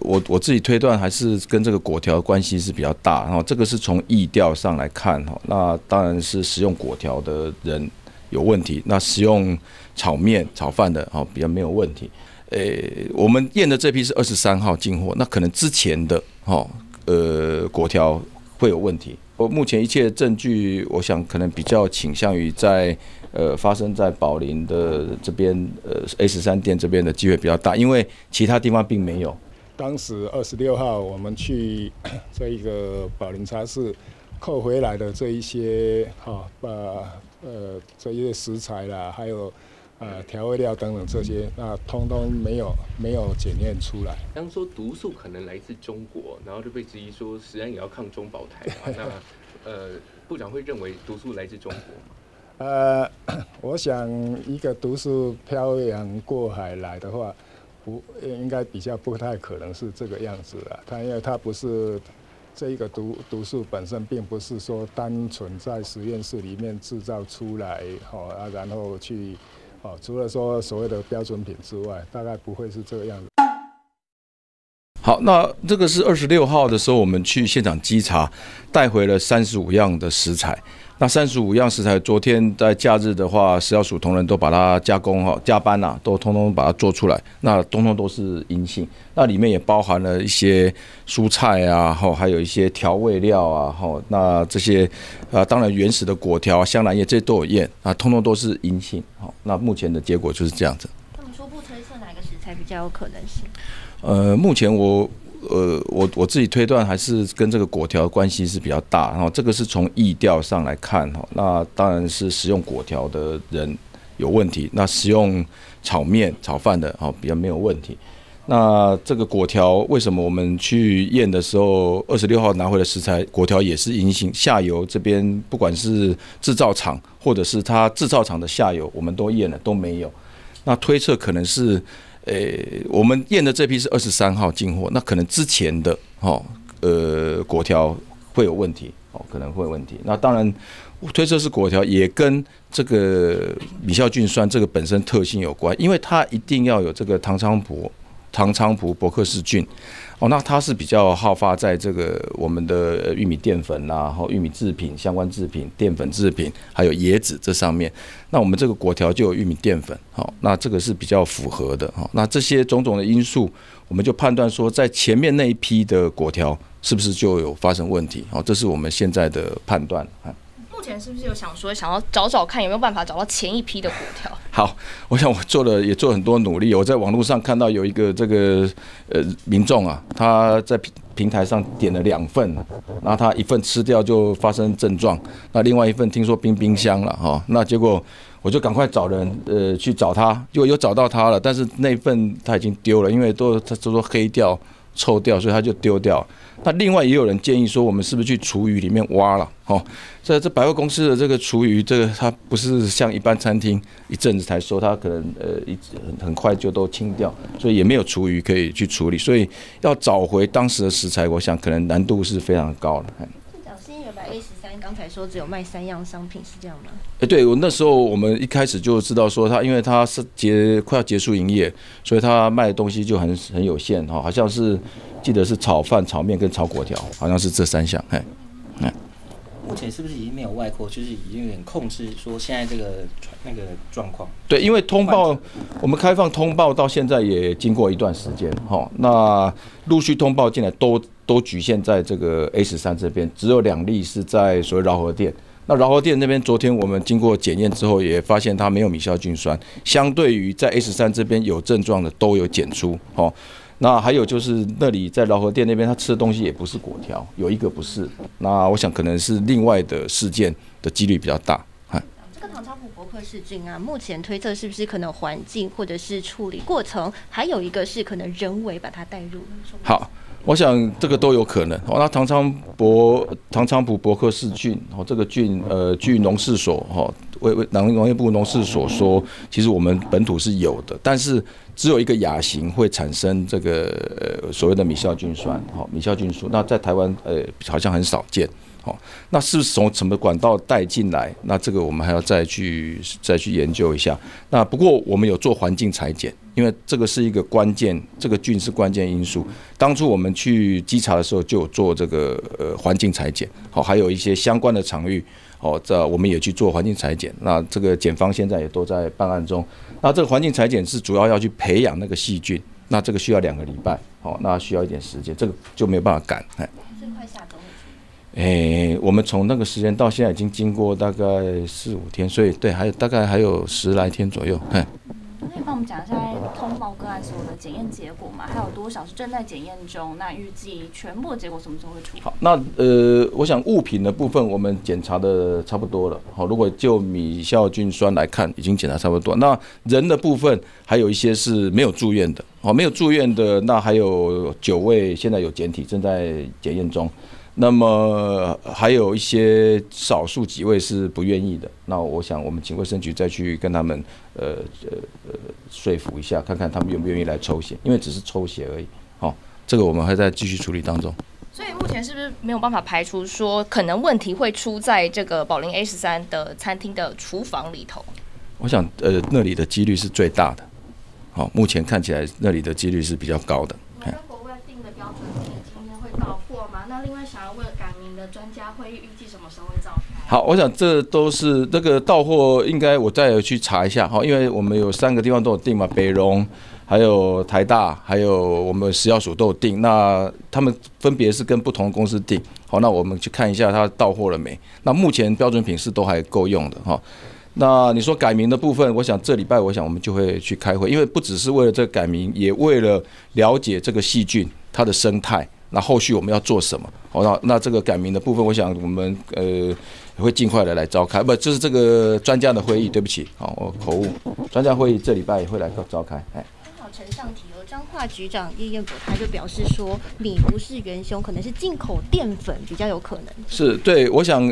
我自己推断还是跟这个果条关系是比较大，然后这个是从意调上来看哈，那当然是食用果条的人有问题，那食用炒面炒饭的哈比较没有问题。我们验的这批是23号进货，那可能之前的哈果条会有问题。我目前一切证据，我想可能比较倾向于在。发生在宝林的这边，A13店这边的机会比较大，因为其他地方并没有。当时26号我们去这一个宝林茶室扣回来的这一些哈，这一些食材啦，还有调味料等等这些，那通通没有检验出来。当说毒素可能来自中国，然后就被质疑说食安也要抗中保台嘛，那部长会认为毒素来自中国吗？我想一个毒素漂洋过海来的话，应该比较不太可能是这个样子了。它因为它不是这一个毒素本身，并不是说单纯在实验室里面制造出来，然后去除了说所谓的标准品之外，大概不会是这个样子。好，那这个是26号的时候，我们去现场稽查，带回了35样的食材。那35样食材，昨天在假日的话，食药署同仁都把它加工哈，加班呐，都通通把它做出来。那通通都是阴性，那里面也包含了一些蔬菜啊，还有一些调味料啊，那这些当然原始的果条、香兰叶这些都有验啊，通通都是阴性。好，那目前的结果就是这样子。那你初步推测哪个食材比较有可能性？目前我自己推断还是跟这个果条关系是比较大，然后这个是从意调上来看哈，那当然是食用果条的人有问题，那食用炒面炒饭的哈比较没有问题。那这个果条为什么我们去验的时候，26号拿回的食材果条也是阴性，下游这边不管是制造厂或者是它制造厂的下游，我们都验了都没有，那推测可能是。我们验的这批是23号进货，那可能之前的果条会有问题，可能会有问题。那当然，推测是果条也跟这个米酵菌酸这个本身特性有关，因为它一定要有这个糖菖蒲伯克氏菌，那它是比较好发在这个我们的玉米淀粉啦，玉米制品相关制品、淀粉制品，还有椰子这上面。那我们这个果条就有玉米淀粉，那这个是比较符合的，那这些种种的因素，我们就判断说，在前面那一批的果条是不是就有发生问题，这是我们现在的判断。目前是不是有想要找看有没有办法找到前一批的果条？好，我想我也做很多努力。我在网络上看到有一个这个民众啊，他在平台上点了2份，然后他一份吃掉就发生症状，那另外一份听说冰箱了哈，那结果我就赶快找人去找他，结果有找到他了，但是那份他已经丢了，因为他都说黑掉、臭掉，所以他就丢掉。那另外也有人建议说，我们是不是去厨余里面挖了？这百货公司的这个厨余，它不是像一般餐厅一阵子才收，它可能很快就都清掉，所以也没有厨余可以去处理，所以要找回当时的食材，我想可能难度是非常高的。店长，新原版 A13刚才说只有卖3样商品，是这样吗？对，我那时候我们一开始就知道说，因为它是快要结束营业，所以它卖的东西就很有限哈，好像是。记得是炒饭、炒面跟炒粿条，好像是这3项。目前是不是已经没有外扩，就是已经有点控制说现在这个状况？对，因为通报我们开放通报到现在也经过一段时间，那陆续通报进来都局限在这个 A13这边，只有2例是在所谓饶河店。那饶河店那边，昨天我们经过检验之后，也发现它没有米硝菌酸，相对于在 A13这边有症状的都有检出，那还有就是那里在饶河店那边，他吃的东西也不是果条，有一个不是。那我想可能是另外的事件的几率比较大。这个糖菖蒲伯克氏菌啊，目前推测是不是可能环境或者是处理过程，还有一个是可能人为把它带入？好，我想这个都有可能。那糖菖蒲伯克氏菌，这个菌据农事所农业部农事所说，其实我们本土是有的，但是只有一个亚型会产生这个所谓的米酵菌酸，好，米酵菌素，那在台湾好像很少见，好，那是从什么管道带进来？那这个我们还要再去研究一下。那不过我们有做环境采检，因为这个是一个关键，这个菌是关键因素。当初我们去稽查的时候就有做这个环境采检，好，还有一些相关的场域。哦，这我们也去做环境采检，那这个检方现在也都在办案中。那这个环境采检是主要要去培养那个细菌，那这个需要2个礼拜，哦，那需要一点时间，这个就没有办法赶。哎，这快下周了。哎，我们从那个时间到现在已经经过大概4、5天，所以对，还有大概还有10来天左右。哎，可以帮我们讲一下通报个案所有的检验结果吗？还有多少是正在检验中？那预计全部的结果什么时候会出？好，那我想物品的部分我们检查的差不多了。好，如果就米酵菌酸来看，已经检查差不多。那人的部分还有一些是没有住院的。好，没有住院的那还有9位现在有检体正在检验中。那么还有一些少数几位是不愿意的，那我想我们请卫生局再去跟他们说服一下，看看他们愿不愿意来抽血，因为只是抽血而已，好，这个我们还在继续处理当中。所以目前是不是没有办法排除说可能问题会出在这个宝林 A13 的餐厅的厨房里头？我想那里的几率是最大的，好，目前看起来那里的几率是比较高的。专家会议预计什么时候会召开？好，我想这都是这个到货，应该我再去查一下，因为我们有3个地方都有订嘛，北荣、还有台大、还有我们食药署都有订，那他们分别是跟不同的公司订。好，那我们去看一下它到货了没？那目前标准品是都还够用的哈。那你说改名的部分，我想这礼拜我想我们就会去开会，因为不只是为了这个改名，也为了了解这个细菌它的生态。那后续我们要做什么？好，那这个改名的部分，我想我们会尽快的来召开，不，就是这个专家的会议，对不起，好，我口误，专家会议这礼拜也会来召开。哎，刚好呈上题哦，彰化局长叶彦博他就表示说，米不是元凶，可能是进口淀粉比较有可能。是，对，我想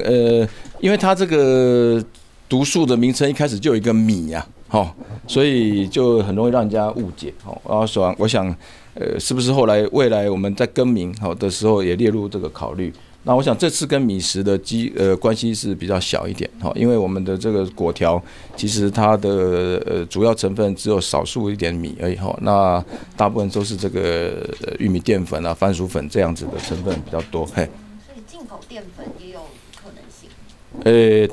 因为他这个毒素的名称一开始就有一个米呀，好，所以就很容易让人家误解。好，然后我想。是不是后来未来我们在更名好的时候也列入这个考虑？那我想这次跟米食的关系是比较小一点，好，因为我们的这个果条其实它的主要成分只有少数一点米而已，好，那大部分都是这个玉米淀粉啊、番薯粉这样子的成分比较多，嘿。所以进口淀粉也有可能性。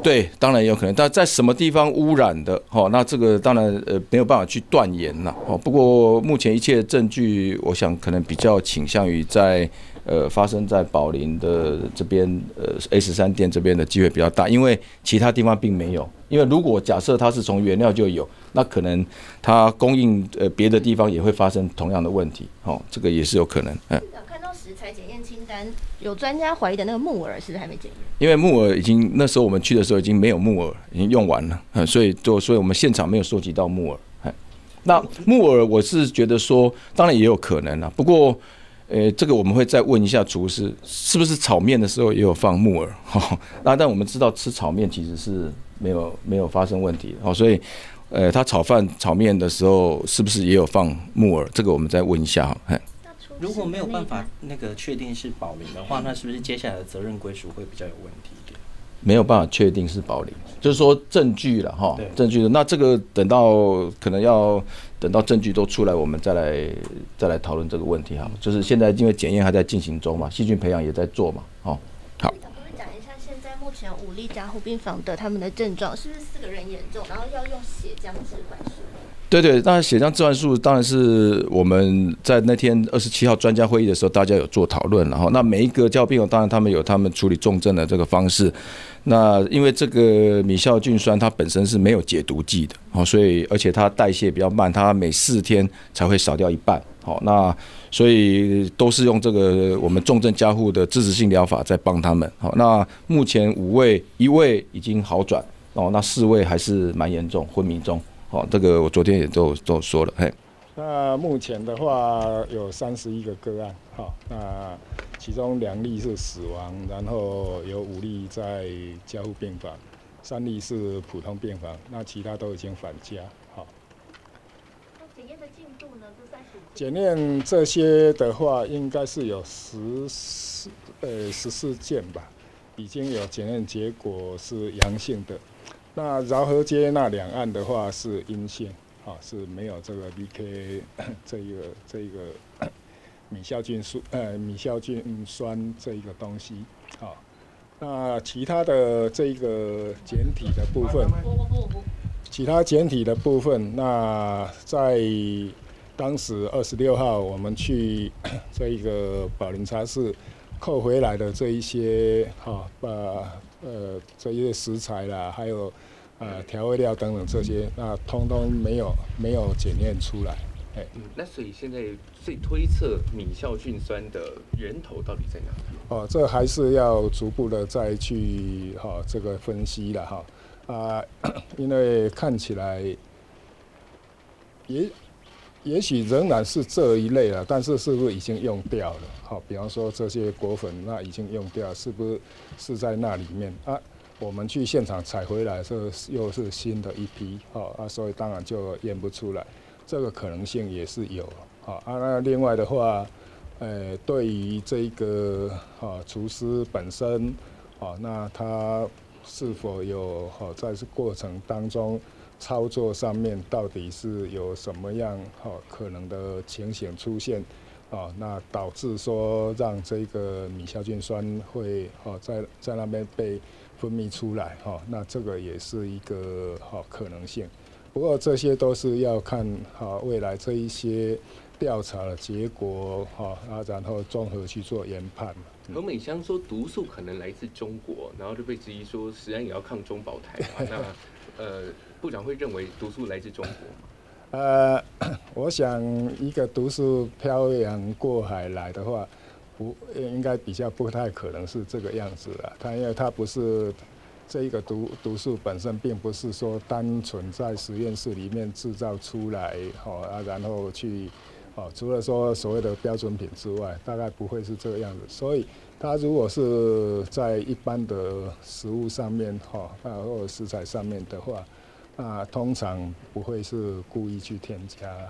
对，当然也有可能，但在什么地方污染的，好，那这个当然没有办法去断言了，哦，不过目前一切证据，我想可能比较倾向于在发生在宝林的这边A13店这边的机会比较大，因为其他地方并没有。因为如果假设它是从原料就有，那可能它供应别的地方也会发生同样的问题，哦，这个也是有可能。嗯，看到食材检验清单，有专家怀疑的那个木耳是不是还没检验？因为木耳已经那时候我们去的时候已经没有木耳，已经用完了，嗯，所以我们现场没有收集到木耳。嗯，那木耳我是觉得说，当然也有可能啊，不过。这个我们会再问一下厨师，是不是炒面的时候也有放木耳？哦，那但我们知道吃炒面其实是没有发生问题的，哦，所以，他炒饭炒面的时候是不是也有放木耳？这个我们再问一下。如果没有办法那个确定是宝林的话，那是不是接下来的责任归属会比较有问题一点？没有办法确定是宝林，就是说证据了哈，证据。那这个等到可能要等到证据都出来，我们再来讨论这个问题哈。就是现在因为检验还在进行中嘛，细菌培养也在做嘛，哦，好。可以讲一下现在目前5例加护病房的他们的症状，是不是4个人严重，然后要用血浆置换术？对对，那血浆置换术当然是我们在那天27号专家会议的时候大家有做讨论，然后那每一个教病友当然他们有他们处理重症的这个方式。那因为这个米酵菌酸它本身是没有解毒剂的，哦，所以而且它代谢比较慢，它每4天才会少掉一半，好，那所以都是用这个我们重症加护的支持性疗法在帮他们，好，那目前5位，1位已经好转，哦，那4位还是蛮严重，昏迷中，好，这个我昨天也都说了，嘿。那目前的话有31个个案，好，那其中2例是死亡，然后有5例在加护病房，3例是普通病房，那其他都已经返家，好。那检验的进度呢？都算是检验这些的话，应该是有14件吧，已经有检验结果是阳性的。那饶河街那两岸的话是阴性，啊，是没有这个 BK 这一个米酵菌酸这一个东西，啊。那其他的这个检体的部分，其他检体的部分，那在当时26号我们去这一个宝林茶室扣回来的这一些哈，这一些食材啦，还有调味料等等这些，那通通没有检验出来。那所以现在最推测米酵菌酸的源头到底在哪里？哦，这还是要逐步的再去这个分析了哈。因为看起来也许仍然是这一类了，但是是不是已经用掉了？好，比方说这些果粉，那已经用掉，是不是在那里面啊？我们去现场采回来，这又是新的一批，好啊，所以当然就验不出来。这个可能性也是有啊。那另外的话，对于这个厨师本身啊，那他是否有在这过程当中操作上面到底是有什么样可能的情形出现啊？那导致说让这个米酵菌酸会在那边被分泌出来哈？那这个也是一个可能性。不过这些都是要看哈未来这一些调查的结果哈，然后综合去做研判。何美香说毒素可能来自中国，然后就被质疑说食安也要抗中保台嘛。那部长会认为毒素来自中国吗？我想一个毒素漂洋过海来的话，应该比较不太可能是这个样子了。因为它不是。这一个毒素本身并不是说单纯在实验室里面制造出来，然后去，除了说所谓的标准品之外，大概不会是这个样子。所以它如果是在一般的食物上面，或者食材上面的话，那通常不会是故意去添加，